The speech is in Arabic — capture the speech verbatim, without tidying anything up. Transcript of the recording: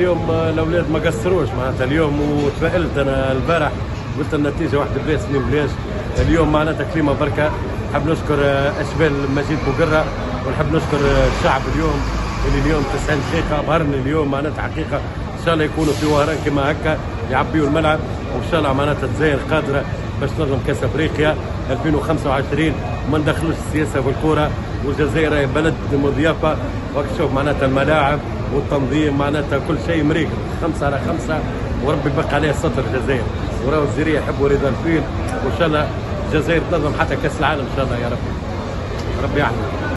اليوم الاولاد ما قصروش معناتها اليوم، وتفائلت انا البارح قلت النتيجه واحد بلاش اثنين بلاش. اليوم معناتها كلمه بركه. نحب نشكر اشبال مجيد بوقره، ونحب نشكر الشعب اليوم اللي اليوم تسعين دقيقه بهرني اليوم معناتها حقيقه. ان شاء الله يكونوا في وهران كما هكا يعبيوا الملعب، وان شاء الله معناتها الجزائر قادره باش تنظم كاس افريقيا ألفين وخمسة وعشرين وما ندخلوش السياسه والكره. والجزائر هي بلد مضيافه، وراك تشوف معناتها الملاعب والتنظيم معناتها كل شيء مريق خمسه على خمسه، وربي يبقى عليها الستر الجزائر. وراو الجزائريه يحبوا رضا الفيل، وان شاء الله الجزائر تنظم حتى كاس العالم ان شاء الله يا رب. ربي يعلم.